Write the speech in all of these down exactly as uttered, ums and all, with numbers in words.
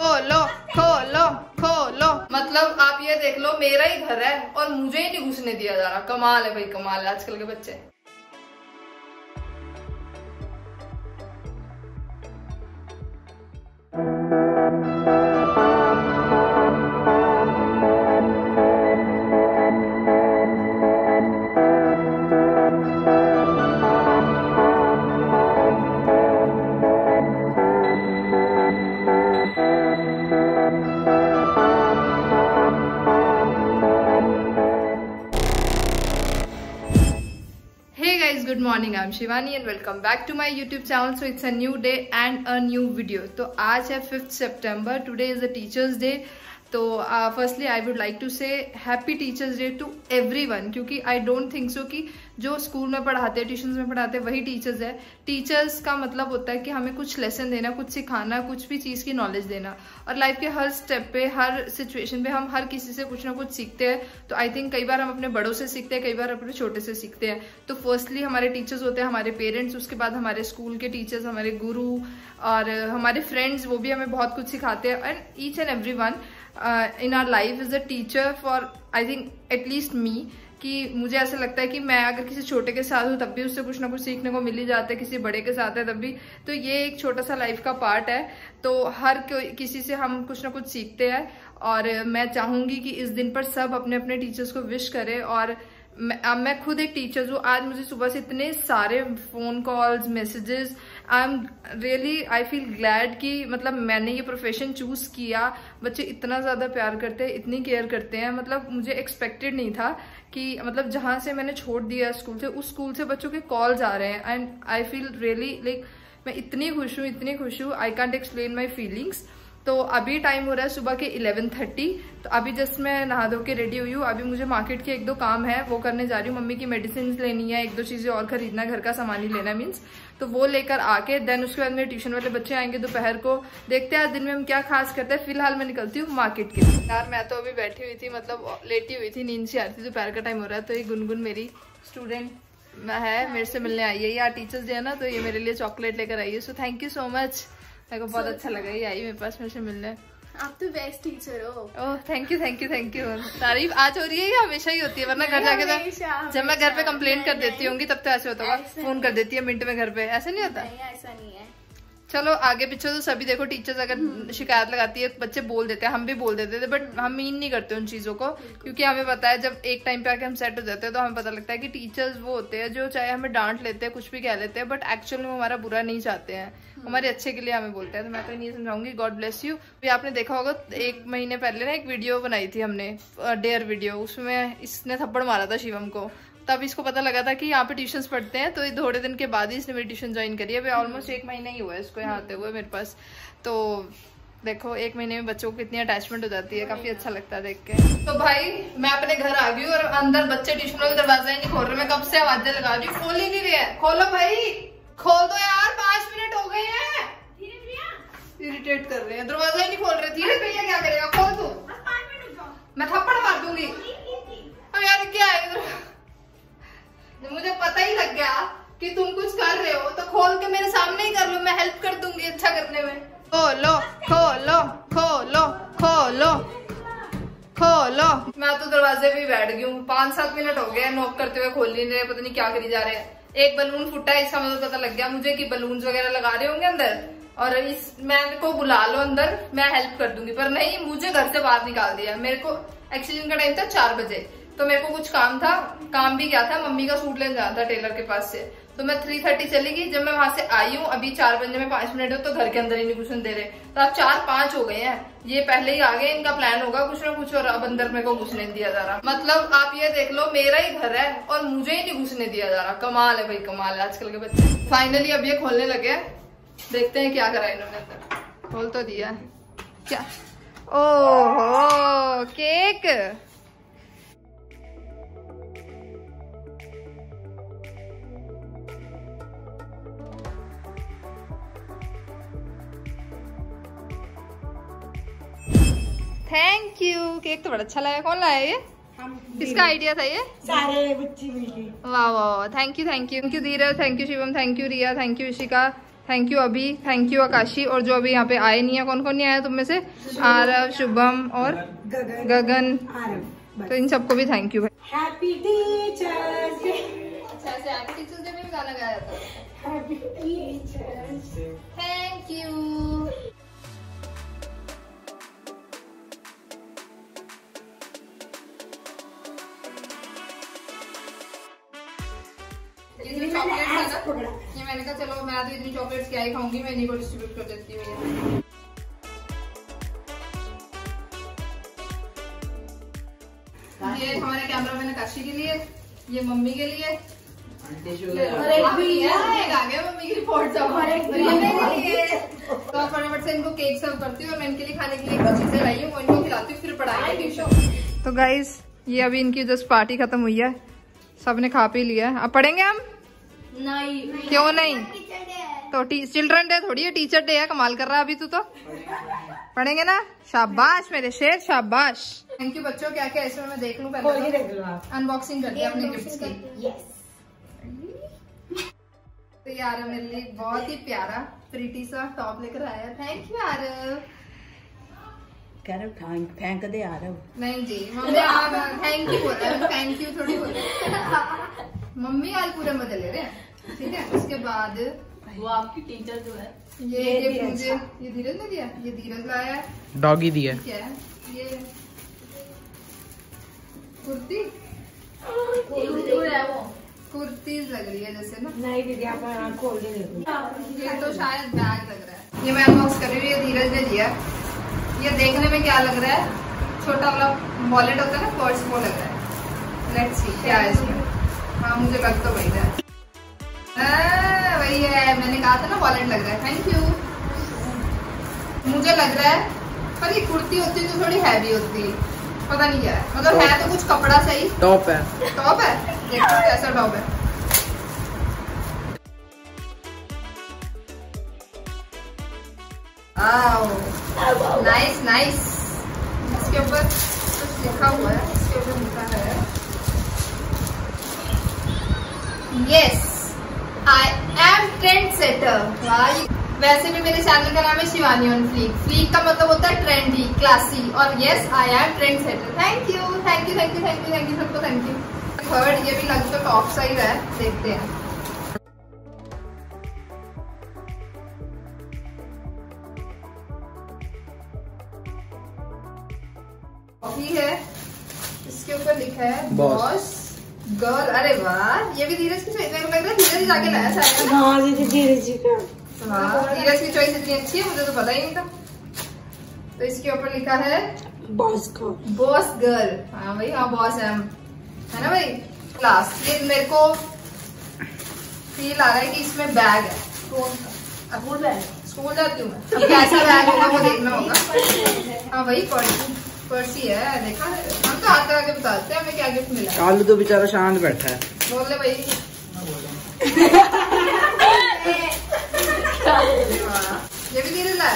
खोलो खोलो खोलो, मतलब आप ये देख लो मेरा ही घर है और मुझे ही नहीं घुसने दिया जा रहा। कमाल है भाई, कमाल है आजकल के बच्चे। Good morning, I am Shivani and welcome back to my YouTube channel. So it's a new day and a new video. तो आज है फिफ्थ सितंबर, today is a teachers day. तो firstly I would like to say happy teachers day to everyone, क्योंकि I don't think so कि जो school में पढ़ाते हैं, ट्यूशन में पढ़ाते हैं, वही टीचर्स है। टीचर्स का मतलब होता है कि हमें कुछ लेसन देना, कुछ सिखाना, कुछ भी चीज़ की नॉलेज देना, और लाइफ के हर स्टेप पे, हर सिचुएशन पे हम हर किसी से कुछ ना कुछ सीखते हैं। तो आई थिंक कई बार हम अपने बड़ों से सीखते हैं, कई बार अपने छोटे से सीखते हैं। तो फर्स्टली हमारे टीचर्स होते हैं हमारे पेरेंट्स, उसके बाद हमारे स्कूल के टीचर्स, हमारे गुरु और हमारे फ्रेंड्स, वो भी हमें बहुत कुछ सिखाते हैं। And each and every one in our life is a teacher for I think at least me, कि मुझे ऐसा लगता है कि मैं अगर किसी छोटे के साथ हूँ तब भी उससे कुछ ना कुछ सीखने को मिल ही जाता है, किसी बड़े के साथ है तब भी। तो ये एक छोटा सा लाइफ का पार्ट है, तो हर किसी से हम कुछ ना कुछ सीखते हैं। और मैं चाहूँगी कि इस दिन पर सब अपने अपने टीचर्स को विश करें। और मैं, आ, मैं खुद एक टीचर हूँ। आज मुझे सुबह से इतने सारे phone calls, messages, I am really I feel glad कि मतलब मैंने ये प्रोफेशन चूज़ किया। बच्चे इतना ज़्यादा प्यार करते हैं, इतनी केयर करते हैं, मतलब मुझे एक्सपेक्टेड नहीं था कि मतलब जहाँ से मैंने छोड़ दिया स्कूल से, उस स्कूल से बच्चों के कॉल्स आ रहे हैं। And I feel really like मैं इतनी खुश हूँ, इतनी खुश हूँ, I can't explain my feelings. तो अभी टाइम हो रहा है सुबह के इलेवन थर्टी। तो अभी जस्ट मैं नहा धो के रेडी हुई हूँ। अभी मुझे मार्केट के एक दो काम है, वो करने जा रही हूँ। मम्मी की मेडिसिन लेनी है, एक दो चीज़ें और खरीदना, घर का सामान ही लेना मीन्स। तो वो लेकर आके देन उसके बाद मेरे ट्यूशन वाले बच्चे आएंगे दोपहर को। देखते हैं आज दिन में हम क्या खास करते हैं। फिलहाल मैं निकलती हूँ मार्केट के लिए। यार मैं तो अभी बैठी हुई थी, मतलब लेटी हुई थी, नींद सी आ रही थी। दोपहर का टाइम हो रहा है। तो ये गुनगुन मेरी स्टूडेंट है, मेरे से मिलने आई है। ये टीचर्स डे है ना, तो ये मेरे लिए चॉकलेट लेकर आई है। So thank you so much, मेरे को बहुत अच्छा लगा ये आई मेरे पास मेरे से मिलने। आप तो बेस्ट टीचर हो। Oh thank you thank you thank you. तारीफ आज हो रही है या हमेशा ही होती है? वरना घर जाके तो जब मैं घर पे कंप्लेंट कर देती होंगी तब तो ऐसे होता होगा, फोन कर देती है मिनट में घर पे। ऐसा नहीं होता? नहीं, ऐसा नहीं है। चलो आगे पीछे तो सभी देखो, टीचर्स अगर शिकायत लगाती है बच्चे बोल देते हैं, हम भी बोल देते थे, बट हम मीन नहीं करते उन चीज़ों को, क्योंकि हमें पता है जब एक टाइम पे आके हम सेट हो जाते हैं तो हमें पता लगता है कि टीचर्स वो होते हैं जो चाहे हमें डांट लेते हैं, कुछ भी कह लेते हैं, बट एक्चुअल में हमारा बुरा नहीं चाहते हैं, हमारे अच्छे के लिए हमें बोलते हैं। तो मैं तो नहीं समझाऊंगी। God bless you. भी आपने देखा होगा एक महीने पहले ना एक वीडियो बनाई थी हमने, डेयर वीडियो, उसमें इसने थप्पड़ मारा था शिवम को। तब इसको पता लगा था कि यहाँ पे ट्यूशन पढ़ते हैं, तो थोड़े दिन के बाद ही इसने मेरी ट्यूशन ज्वाइन करी है। भाई ऑलमोस्ट एक महीना ही हुआ है इसको यहाँ आते हुए मेरे पास। तो देखो एक महीने में बच्चों को कितनी अटैचमेंट हो जाती है, काफी अच्छा लगता है देख के। तो भाई मैं अपने घर आ गई और अंदर बच्चे ट्यूशन का दरवाजा ही नहीं खोल रहे। मैं कब से आवाजें लगा रही हूँ, खोल ही नहीं रही है। खोलो भाई, खोल दो यार, पाँच मिनट हो गए हैं। इरिटेट कर रहे हैं, दरवाजा ही नहीं खोल रहे। धीरज भैया क्या करेगा, खोल दो, मैं थप्पड़ मार दूंगी। अब यार क्या है, मुझे पता ही लग गया कि तुम कुछ कर रहे हो, तो खोल के मेरे सामने ही कर लो, मैं हेल्प कर दूंगी अच्छा करने में। खोलो खोलो खोलो खोलो खोलो। मैं तो दरवाजे पे बैठ गई हूँ, पाँच सात मिनट हो गए नॉक करते हुए, खोल नहीं रहे, पता नहीं क्या करी जा रहे हैं। एक बलून फूटा है, इसका मतलब पता लग गया मुझे कि बलून वगैरह लगा रहे होंगे अंदर, और इस मैम को बुला लो अंदर, मैं हेल्प कर दूंगी, पर नहीं, मुझे घर से बाहर निकाल दिया। मेरे को एक्सीडेंट का टाइम था चार बजे, तो मेरे को कुछ काम था, काम भी क्या था, मम्मी का सूट लेने जाना था टेलर के पास से। तो मैं थ्री थर्टी चली गई। जब मैं वहां से आई हूँ अभी चार बजे में पांच मिनट हो, तो घर के अंदर ही नहीं घुसने दे रहे। तो आप चार पांच हो गए हैं, ये पहले ही आ गए, इनका प्लान होगा कुछ ना कुछ, और अब अंदर मेरे को घुसने नहीं दिया जा रहा। मतलब आप ये देख लो मेरा ही घर है और मुझे ही नहीं घुसने दिया जा रहा। कमाल है भाई, कमाल है आजकल के बच्चे। फाइनली अब ये खोलने लगे, देखते हैं क्या करा इन्होंने अंदर। खोल तो दिया क्या? ओहो केक। Thank you. केक तो बड़ा अच्छा लगा। कौन लाया ये? किसका आइडिया था ये? सारे बच्चे मिले। वाह वाह, thank you thank you thank you Dheeraj, thank you Shivam, thank you Riya, thank you Rishika, thank you Abhi, thank you Akashi. और जो अभी यहाँ पे आए नहीं है, कौन कौन नहीं आया तुम में से? आरव, शुभम और गगन, गगन आरव, तो इन सबको भी थैंक यू भाई। Happy teachers day. अच्छा से हैप्पी टीचर्स डे में भी गाना गाया जाता है। Happy teachers day. Thank you. ये मैंने कहा चलो मैं तो इतनी चॉकलेट्स क्या ही खाऊंगी, मैं इन्हीं को डिस्ट्रीब्यूट कर देती हूँ। ये हमारे कैमरामैन आकाशी के लिए, ये मम्मी के लिए, मम्मी की रिपोर्ट तो आप फटाफट से इनको केक सर्व करती हूँ और मैं इनके लिए खाने के लिए कुछ चीजें लाई हूँ, इनको खिलाती हूँ, फिर पढ़ाई। तो गाइस ये अभी इनकी जस्ट पार्टी खत्म हुई है, सबने खा पी लिया है। अब पढ़ेंगे हम? नहीं। क्यों नहीं? तो चिल्ड्रन डे थोड़ी है, टीचर डे है। कमाल कर रहा है अभी तू तो। पढ़ेंगे ना? शाबाश मेरे शेर, शाबाश। थैंक यू बच्चों। क्या क्या इसमें मैं देख लूं पहले? अनबॉक्सिंग करते हैं अपने गिफ्ट्स की। यस। तो यार मेरे लिए बहुत ही प्यारा प्रीटी सा टॉप लेकर आया। Thank you Aarav. थैंक दे आरव। नहीं जी मम्मी, थैंक यू बोला, थैंक यू थोड़ी बोला मम्मी। आज पूरा मजा ले रहे हैं, ठीक है। उसके बाद वो आपकी टीचर जो है, ये ये ये मुझे ये धीरज ने दिया, ये धीरज लाया है। डॉगी दिया है। ये कुर्ती है, वो कुर्ती लग रही है जैसे ना। नहीं दीदी आप खोल के देखो, ये तो शायद बैग लग रहा है। ये मैं अनबॉक्स कर रही हूँ, ये धीरज ने दिया। ये देखने में क्या लग रहा है, छोटा वाला वॉलेट होता है ना पर्स, वो लग रहा है। लेट्स सी क्या है इसमें। हाँ मुझे लग तो वही है, वही है। मैंने कहा था ना वॉलेट लग रहा है। Thank you. मुझे लग रहा है पर ये कुर्ती होती तो थोड़ी हैवी होती, पता नहीं क्या है। मतलब है तो कुछ कपड़ा सही, टॉप है। टॉप है, देखो कैसा टॉप है। Nice nice. इसके ऊपर कुछ लिखा हुआ है, इसके ऊपर लिखा है yes I am trendsetter. वैसे भी मेरे चैनल का नाम है शिवानी ऑन फ्लीक। फ्लीक का मतलब होता है ट्रेंडी, क्लासी। और yes I am trendsetter. Thank you thank you thank you thank you thank you सबको थैंक यू। थर्ड ये भी लग तो टॉप साइज है, देखते हैं। है इसके ऊपर लिखा है बॉस गर्ल। अरे वाह, ये भी धीरज की चॉइस लग रहा है। धीरज ही जाके लाया शायद। हाँ धीरज जी का, हाँ धीरज की चॉइस इतनी अच्छी है, मुझे तो पता ही नहीं था। तो इसके ऊपर लिखा है बॉस गर्ल। बॉस गर्ल, हाँ भाई हाँ बॉस है, है ना भाई। लास्ट ये मेरे को फील आ रहा है कि इसमें बैग है, स्कूल बैग। स्कूल जाती हूँ मैं, कैसा बैग होगा वो देखना होगा। हाँ भाई पढ़ पर्सी है, देखा है। हम तो आते आगे बताते हैं हमें क्या गिफ्ट मिला। कालू तो बेचारा शांत बैठा है, बोल ले भाई। ये भी धीरे ला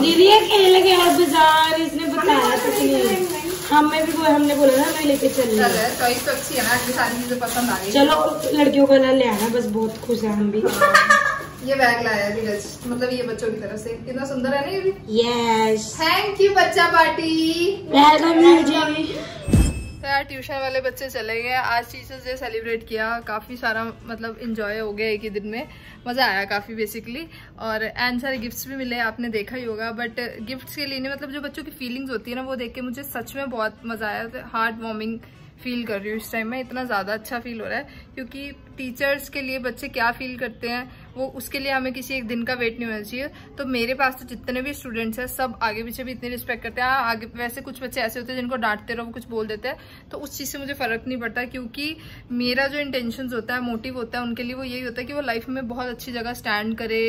दीदी अकेले गया बाजार, इसने बताया कुछ नहीं। हमें भी हमने बोला ना हमें लेके चल रहे। चॉइस तो अच्छी है ना, अगली सारी चीजें पसंद आ गई। चलो लड़कियों का ले आना, बस बहुत खुश है हम भी। ये बैग लाया धीरज, मतलब ये बच्चों की तरफ से। कितना सुंदर है ना ये भी। यस थैंक यू बच्चा पार्टी। वेलकम जी। तो यार ट्यूशन वाले बच्चे चले गए। आज टीचर्स डे सेलिब्रेट किया, काफ़ी सारा मतलब एंजॉय हो गया एक ही दिन में। मज़ा आया काफ़ी बेसिकली। और एंड सारे गिफ्ट्स भी मिले, आपने देखा ही होगा। बट गिफ्ट्स के लिए नहीं, मतलब जो बच्चों की फीलिंग्स होती है ना, वो देख के मुझे सच में बहुत मज़ा आया। तो हार्ट वार्मिंग फील कर रही हूँ इस टाइम में। इतना ज़्यादा अच्छा फील हो रहा है क्योंकि टीचर्स के लिए बच्चे क्या फील करते हैं, वो उसके लिए हमें किसी एक दिन का वेट नहीं होना चाहिए। तो मेरे पास तो जितने भी स्टूडेंट्स हैं सब आगे पीछे भी इतनी रिस्पेक्ट करते हैं। आगे वैसे कुछ बच्चे ऐसे होते हैं जिनको डांटते रहो, कुछ बोल देते हैं, तो उस चीज़ से मुझे फ़र्क नहीं पड़ता क्योंकि मेरा जो इंटेंशंस होता है, मोटिव होता है उनके लिए, वो यही होता है कि वो लाइफ में बहुत अच्छी जगह स्टैंड करे,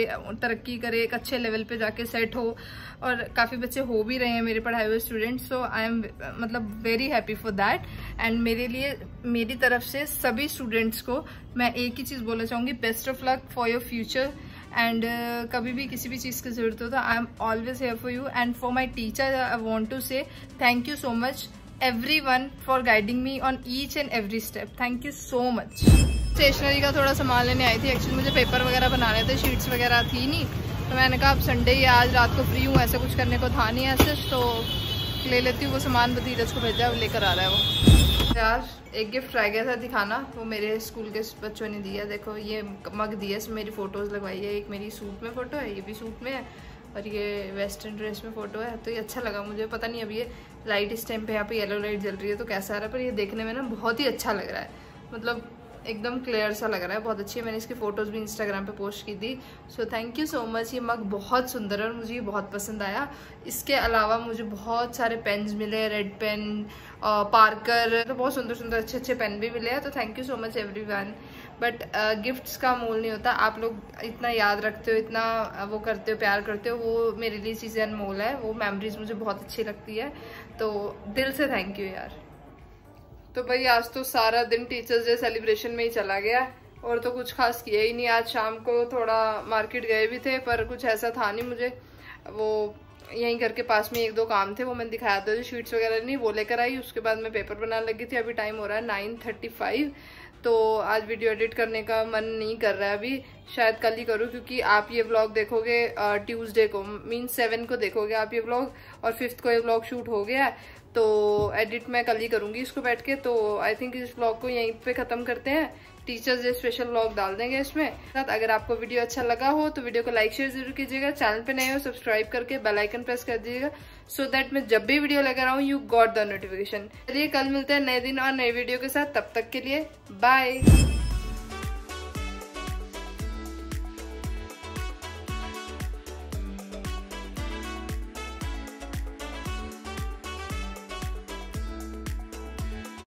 तरक्की करे, एक अच्छे लेवल पर जाके सेट हो। और काफ़ी बच्चे हो भी रहे हैं मेरे पढ़ाए हुए स्टूडेंट्स। सो आई एम मतलब very happy for that. And मेरे लिए, मेरी तरफ से सभी स्टूडेंट्स को मैं एक ही चीज़ बोलना चाहूँगी, best of luck for your future. And कभी भी किसी भी चीज़ की ज़रूरत हो तो I am always here for you. And for my teacher I want to say thank you so much every one for guiding me on each and every step. Thank you so much. Stationery का थोड़ा सामान लेने आई थी। Actually मुझे paper वगैरह बनाने थे, sheets वगैरह थी नहीं, तो मैंने कहा अब संडे ही, आज रात को फ्री हूँ, ऐसे कुछ करने को था नहीं ऐसे, तो ले लेती हूँ। वो सामान धीरज को भेजा है, वो लेकर आ रहा है। वो यार एक गिफ्ट रह गया था दिखाना, वो मेरे स्कूल के बच्चों ने दिया। देखो ये मग दिया, इसमें मेरी फ़ोटोज़ लगवाई है। एक मेरी सूट में फ़ोटो है, ये भी सूट में है, और ये वेस्टर्न ड्रेस में फ़ोटो है। तो ये अच्छा लगा मुझे। पता नहीं अब ये लाइट इस टाइम पे यहाँ पे येलो लाइट जल रही है तो कैसा आ रहा है, पर ये देखने में ना बहुत ही अच्छा लग रहा है, मतलब एकदम क्लियर सा लग रहा है, बहुत अच्छी है। मैंने इसकी फ़ोटोज़ भी इंस्टाग्राम पे पोस्ट की थी। So thank you so much. ये मग बहुत सुंदर है और मुझे ये बहुत पसंद आया। इसके अलावा मुझे बहुत सारे पेन्स मिले, रेड पेन, पार्कर, तो बहुत सुंदर सुंदर अच्छे अच्छे पेन भी मिले हैं। तो thank you so much everyone. But gifts का मोल नहीं होता। आप लोग इतना याद रखते हो, इतना वो करते हो, प्यार करते हो, वो मेरे लिए चीज़ें अनमोल है। वो मेमोरीज मुझे बहुत अच्छी लगती है, तो दिल से थैंक यू यार। तो भाई आज तो सारा दिन टीचर्स डे सेलिब्रेशन में ही चला गया और तो कुछ खास किया ही नहीं। आज शाम को थोड़ा मार्केट गए भी थे पर कुछ ऐसा था नहीं। मुझे वो यहीं घर के पास में एक दो काम थे, वो मैंने दिखाया था, जो शीट्स वगैरह नहीं, वो लेकर आई। उसके बाद मैं पेपर बनाने लगी थी। अभी टाइम हो रहा है नाइन थर्टी फाइव, तो आज वीडियो एडिट करने का मन नहीं कर रहा है अभी, शायद कल ही करूँ, क्योंकि आप ये व्लॉग देखोगे ट्यूसडे को, मीन सेवन को देखोगे आप ये व्लॉग, और फिफ्थ को ये व्लॉग शूट हो गया, तो एडिट मैं कल ही करूँगी इसको बैठ के। तो आई थिंक इस व्लॉग को यहीं पे ख़त्म करते हैं। टीचर्स डे स्पेशल व्लॉग डाल देंगे इसमें। अगर आपको वीडियो अच्छा लगा हो तो वीडियो को लाइक शेयर जरूर कीजिएगा, चैनल पे नए हो सब्सक्राइब करके बेल आइकन प्रेस कर दीजिएगा, सो दैट मैं जब भी वीडियो लगा रहा हूँ यू गॉट द नोटिफिकेशन। चलिए कल मिलते हैं नए दिन और नए वीडियो के साथ, तब तक के लिए बाय।